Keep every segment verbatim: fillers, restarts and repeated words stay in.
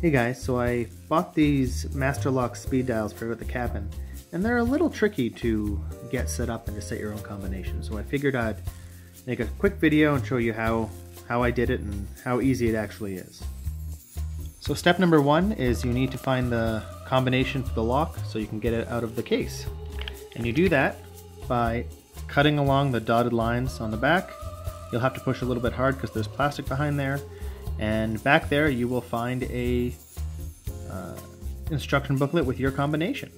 Hey guys, so I bought these Master Lock speed dials for the cabin, and they're a little tricky to get set up and to set your own combination. So I figured I'd make a quick video and show you how, how I did it and how easy it actually is. So step number one is you need to find the combination for the lock so you can get it out of the case. And you do that by cutting along the dotted lines on the back. You'll have to push a little bit hard because there's plastic behind there. And back there you will find a uh, instruction booklet with your combination.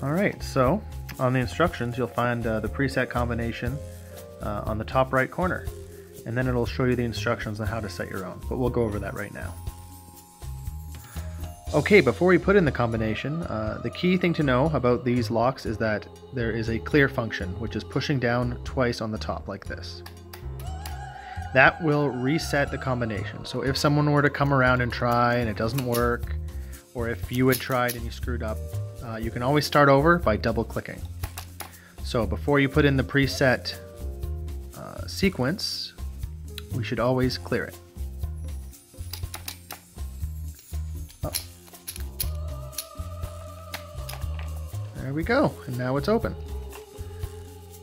Alright, so on the instructions you'll find uh, the preset combination uh, on the top right corner, and then it'll show you the instructions on how to set your own, but we'll go over that right now. Okay, before we put in the combination, uh, the key thing to know about these locks is that there is a clear function, which is pushing down twice on the top like this. That will reset the combination. So if someone were to come around and try and it doesn't work, or if you had tried and you screwed up, uh, you can always start over by double clicking. So before you put in the preset uh, sequence, we should always clear it. Oh. There we go, and now it's open.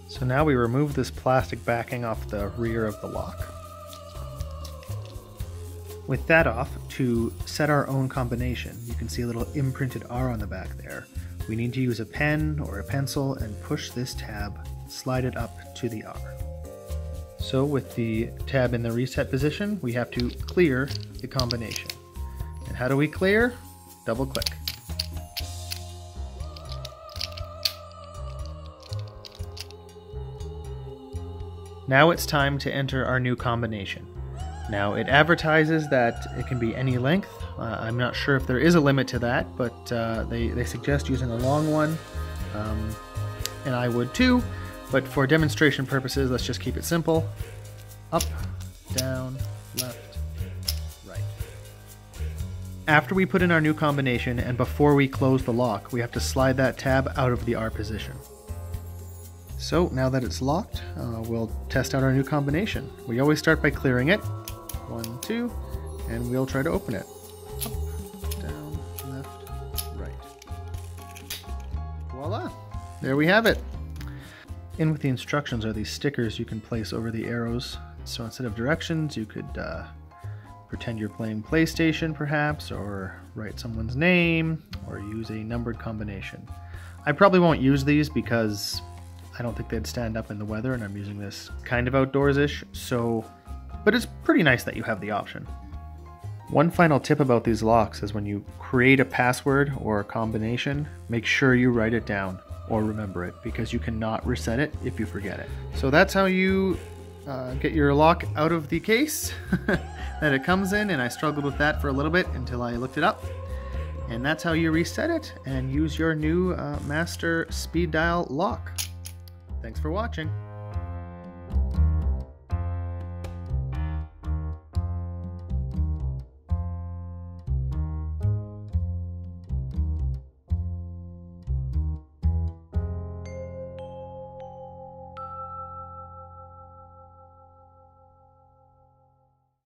So now we remove this plastic backing off the rear of the lock. With that off, to set our own combination, you can see a little imprinted R on the back there. We need to use a pen or a pencil and push this tab, slide it up to the R. So with the tab in the reset position, we have to clear the combination. And how do we clear? Double click. Now it's time to enter our new combination. Now it advertises that it can be any length. Uh, I'm not sure if there is a limit to that, but uh, they, they suggest using a long one, um, and I would too, but for demonstration purposes, let's just keep it simple. Up, down, left, right. After we put in our new combination and before we close the lock, we have to slide that tab out of the R position. So now that it's locked, uh, we'll test out our new combination. We always start by clearing it. One, two, and we'll try to open it. Up, down, left, right. Voila! There we have it! In with the instructions are these stickers you can place over the arrows. So instead of directions, you could uh, pretend you're playing PlayStation perhaps, or write someone's name, or use a numbered combination. I probably won't use these because I don't think they'd stand up in the weather, and I'm using this kind of outdoors-ish, so, but it's pretty nice that you have the option. One final tip about these locks is when you create a password or a combination, make sure you write it down or remember it, because you cannot reset it if you forget it. So that's how you uh, get your lock out of the case that it comes in, and I struggled with that for a little bit until I looked it up. And that's how you reset it and use your new uh, Master Speed Dial lock. Thanks for watching.